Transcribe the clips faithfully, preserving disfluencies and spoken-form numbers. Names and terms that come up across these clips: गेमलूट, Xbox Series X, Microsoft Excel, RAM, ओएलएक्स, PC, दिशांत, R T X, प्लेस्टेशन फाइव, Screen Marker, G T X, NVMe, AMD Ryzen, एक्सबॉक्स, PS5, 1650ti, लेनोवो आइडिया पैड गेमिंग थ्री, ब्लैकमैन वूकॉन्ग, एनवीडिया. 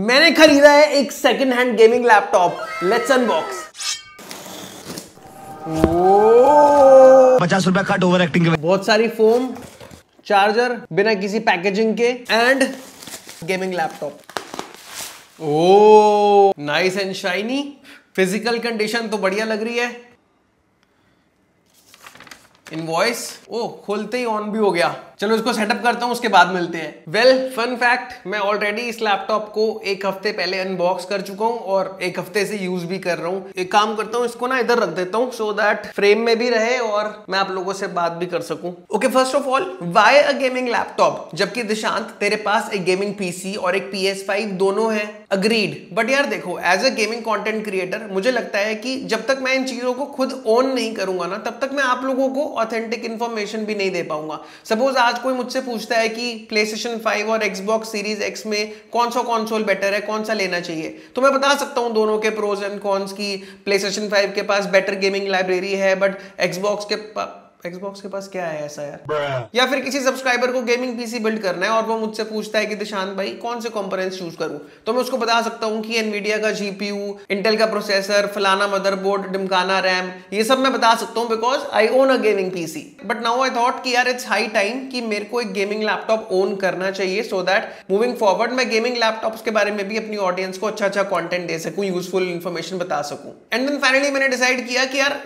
मैंने खरीदा है एक second hand gaming laptop. Let's unbox. पचास रुपया कट ओवर एक्टिंग के। बहुत सारी फोम, चार्जर बिना किसी पैकेजिंग के and gaming laptop. Oh nice and shiny. Physical condition तो बढ़िया लग रही है। इनवॉइस ओ खोलते ही ऑन भी हो गया। चलो इसको सेटअप करता हूँ, उसके बाद मिलते हैं। वेल फन फैक्ट, मैं ऑलरेडी इस लैपटॉप को एक हफ्ते पहले अनबॉक्स कर चुका हूँ और एक हफ्ते से यूज भी कर रहा हूँ। एक काम करता हूँ, इसको ना इधर रख देता हूँ सो दैट फ्रेम में भी रहे और मैं आप लोगों से बात भी कर सकूं। Okay, first of all why a gaming laptop, जबकि दिशांत तेरे पास एक गेमिंग पीसी और एक पी एस फाइव दोनों है। अग्रीड। बट यार देखो, as a gaming content creator मुझे लगता है कि जब तक मैं इन चीजों को खुद ऑन नहीं करूंगा ना, तब तक मैं आप लोगों को ऑथेंटिक इन्फॉर्मेशन भी नहीं दे पाऊंगा। सपोज आज कोई मुझसे पूछता है कि प्लेस्टेशन फाइव और एक्सबॉक्स सीरीज एक्स में कौन सा कंसोल बेटर है, कौन सा लेना चाहिए, तो मैं बता सकता हूं दोनों के प्रोज एंड कॉन्स की प्लेस्टेशन फाइव के पास बेटर गेमिंग लाइब्रेरी है बट एक्सबॉक्स के Xbox के पास क्या है ऐसा यार। या फिर किसी सब्सक्राइबर को गेमिंग पीसी बिल्ड करना है और वो मुझसे पूछता है कि दिशांत भाई कौन से कंपोनेंट्स चूज करूं, तो मैं उसको बता सकता हूं कि एनवीडिया का जीपीयू, इंटेल का प्रोसेसर, फलाना मदरबोर्ड, डिमकाना रैम, ये सब मैं बता सकता हूं because I own a gaming PC. But now I thought कि यार इट्स हाई टाइम कि मेरे को एक गेमिंग लैपटॉप ओन करना चाहिए सो दैट मूविंग फॉरवर्ड मैं गेमिंग लैपटॉप्स के बारे में भी अपनी ऑडियंस को अच्छा अच्छा कॉन्टेंट दे सकूं, यूजफुल इंफॉर्मेशन बता सकूं। एंड देन फाइनली मैंने डिसाइड किया कि यार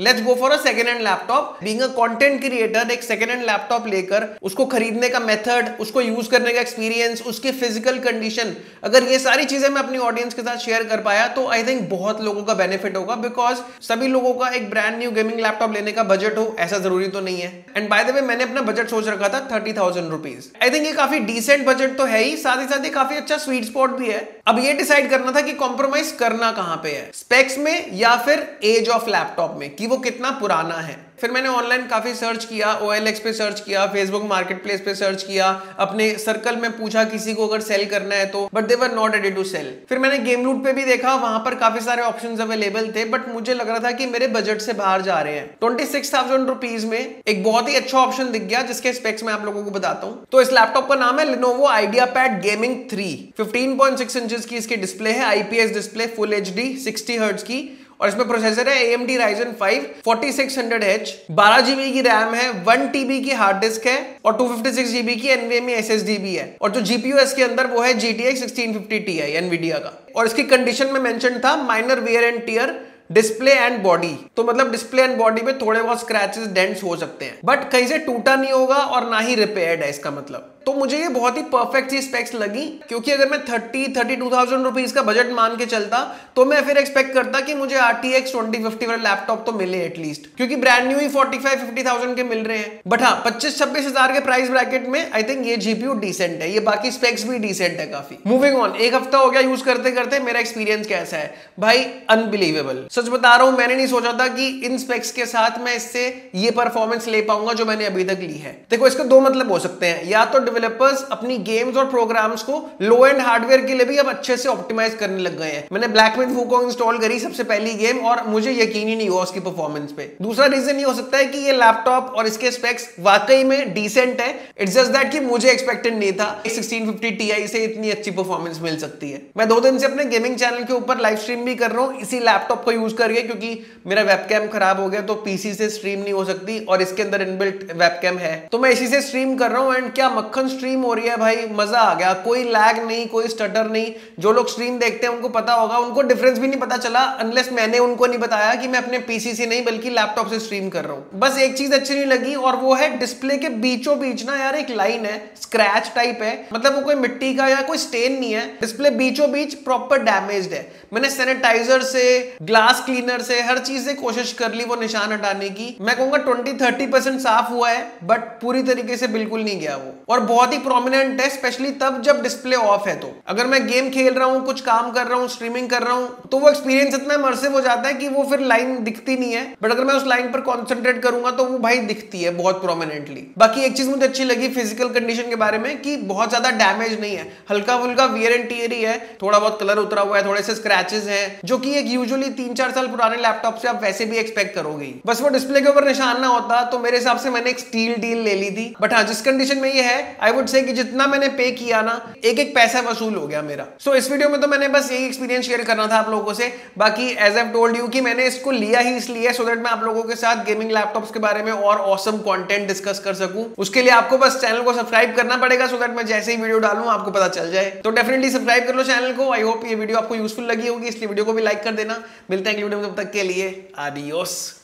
let's go for a second hand laptop. Being a content creator, एक सेकेंड हैंड लैपटॉप लेकर उसको खरीदने का मेथड, उसको यूज करने का एक्सपीरियंस, उसकी फिजिकल कंडीशन, अगर ये सारी चीजें मैं अपनी ऑडियंस के साथ शेयर कर पाया तो आई थिंक बहुत लोगों का बेनिफिट होगा बिकॉज सभी लोगों का एक ब्रांड न्यू गेमिंग लैपटॉप लेने का बजट हो ऐसा जरूरी तो नहीं है। एंड बाय द वे मैंने अपना बजट सोच रखा था thirty thousand rupees. I think ये काफी डिसेंट बजट तो है ही, साथ ही साथ ही काफी अच्छा स्वीट स्पॉट भी है। अब ये डिसाइड करना था कि कॉम्प्रोमाइज करना कहां पे है, स्पेक्स में या फिर एज ऑफ लैपटॉप में कि वो कितना पुराना है। फिर मैंने ऑनलाइन काफी सर्च किया, ओएलएक्स पे सर्च किया, फेसबुक मार्केटप्लेस पे सर्च किया, अपने सर्कल में पूछा किसी को अगर सेल करना है तो, but they were not ready to sell. फिर मैंने गेमलूट पे भी देखा, वहां पर काफी सारे ऑप्शंस अवेलेबल थे बट मुझे लग रहा था कि मेरे बजट से बाहर जा रहे हैं। ट्वेंटी सिक्स थाउजेंड रुपीज में एक बहुत ही अच्छा ऑप्शन दिख गया जिसके स्पेक्स में आप लोगों को बताता हूँ। तो इस लैपटॉप का नाम है लेनोवो आइडिया पैड गेमिंग थ्री। Fifteen point six inch की इसकी डिस्प्ले है, IPS display, full H D, sixty hertz की, और इसमें प्रोसेसर है A M D Ryzen five forty six hundred H, twelve GB की रैम है, वन टीबी की हार्ड डिस्क है और टू फिफ्टी सिक्स जीबी की NVMe S S D भी है, और जो जीपीयू है इसके अंदर वो है G T X sixteen fifty T I एनवीडिया का। और इसकी कंडीशन में मेंशन था minor wear and tear, display and body, तो मतलब डिस्प्ले एंड बॉडी में थोड़े बहुत स्क्रैचेस डेंट्स हो सकते हैं बट कहीं से टूटा नहीं होगा और ना ही रिपेयर्ड है इसका मतलब। तो मुझे ये बहुत ही परफेक्ट सी स्पेक्स लगी क्योंकि अगर मैं thirty thirty two thousand rupees का बजट मान के चलता तो मैं फिर एक्सपेक्ट करता कि मुझे R T X twenty fifty वाला लैपटॉप तो मिले एटलीस्ट, क्योंकि ब्रांड न्यू ही फोर्टी फाइव फिफ्टी थाउजेंड के मिल रहे हैं। बट हाँ, पच्चीस छब्बीस हजार के प्राइस ब्रैकेट में आई थिंक ये जीपीयू डिसेंट है, ये बाकी स्पेक्स भी डिसेंट है काफी। मूविंग ऑन, एक हफ्ता हो गया यूज करते करते, मेरा एक्सपीरियंस कैसा है भाई? अनबिलीवेबल, सच बता रहा हूँ। मैंने नहीं सोचा था कि इन स्पेक्स के साथ मैं इससे ये परफॉर्मेंस ले पाऊंगा जो मैंने अभी तक ली है। देखो, इसका दो मतलब हो सकते हैं, या तो डेवलपर्स अपनी गेम्स और प्रोग्राम्स को लो एंड हार्डवेयर के लिए भी अब अच्छे से ऑप्टिमाइज करने लग गए हैं। मैंने ब्लैकमैन वूकॉन्ग इंस्टॉल करी सबसे पहली गेम और मुझे यकीन ही नहीं हुआ उसकी परफॉर्मेंस पे। दूसरा रीजन ये हो सकता है कि ये लैपटॉप और इसके स्पेक्स वाकई में डिसेंट है, इट्स जस्ट दैट कि मुझे एक्सपेक्टेड नहीं था सिक्सटीन फिफ्टी T I से इतनी अच्छी परफॉर्मेंस मिल सकती है। मैं दो दिन से अपने गेमिंग चैनल के ऊपर लाइव स्ट्रीम भी कर रहा हूँ इसी लैपटॉप को यूज करके, क्योंकि मेरा वेबकैम खराब हो गया तो पीसी से स्ट्रीम नहीं हो सकती और इसके अंदर इनबिल्ट वेबकैम है तो मैं इसी से स्ट्रीम कर रहा हूँ। एंड क्या मक्खन स्ट्रीम हो रही है भाई, मजा आ गया, कोई लैग नहीं, कोई स्टटर नहीं। जो लोग स्ट्रीम देखते हैं उनको पता होगा, उनको डिफरेंस भी नहीं पता चला अनलेस मैंने उनको नहीं बताया कि मैं अपने पीसी से नहीं बल्कि लैपटॉप से स्ट्रीम कर रहा हूं। बस एक चीज अच्छी नहीं लगी और वो है डिस्प्ले के बीचों बीच ना यार एक लाइन है, स्क्रैच टाइप है, मतलब वो कोई मिट्टी का या कोई स्टेन नहीं है, डिस्प्ले बीचों बीच प्रॉपर डैमेज्ड है। मैंने सैनिटाइजर से, ग्लास क्लीनर से, हर चीज से कोशिश कर ली वो निशान हटाने की। मैं कहूंगा ट्वेंटी थर्टी परसेंट साफ हुआ है बट पूरी तरीके से बिल्कुल नहीं गया वो, और बहुत ही प्रोमिनेंट है स्पेशली तब जब डिस्प्ले ऑफ है। तो अगर मैं गेम खेल रहा हूँ, कुछ काम कर रहा हूँ, स्ट्रीमिंग कर रहा हूँ तो वो एक्सपीरियंस इतना इमर्सिव हो जाता है कि वो फिर लाइन दिखती नहीं है, बट अगर मैं उस लाइन पर कॉन्सेंट्रेट करूंगा तो वो भाई दिखती है बहुत प्रोमिनेंटली। बाकी एक चीज मुझे अच्छी लगी फिजिकल कंडीशन के बारे में कि बहुत ज्यादा डैमेज नहीं है, हल्का फुल्का वियर एंड टियर ही है, थोड़ा बहुत कलर उतरा हुआ है, थोड़े से स्क्रैचेस हैं जो कि एक यूजुअली तीन चार साल पुराने लैपटॉप से आप वैसे भी एक्सपेक्ट करोगे। बस वो डिस्प्ले के ऊपर निशान ना होता तो मेरे हिसाब से मैंने एक स्टील डील ले ली थी। बट हाँ, जिस कंडीशन में ये है आई वुड से कि जितना मैंने पे किया ना एक एक पैसा वसूल हो गया मेरा। सो so, इस वीडियो में तो मैंने बस यही एक्सपीरियंस शेयर करना था आप लोगों से। बाकी एज आई टोल्ड यू कि मैंने इसको लिया ही इसलिए सो दैट मैं आप लोगों के साथ गेमिंग लैपटॉप्स के बारे में और ऑसम कंटेंट डिस्कस कर सकूं। उसके लिए आपको बस चैनल को सब्सक्राइब करना पड़ेगा सो दैट मैं जैसे ही वीडियो डालूं आपको पता चल जाए। तो डेफिनेटली सब्सक्राइब कर लो चैनल को। आई होप ये वीडियो आपको यूजफुल लगी होगी, इसलिए वीडियो को भी लाइक कर देना। मिलते हैं अगली वीडियो में, तब तक के लिए आडियोस।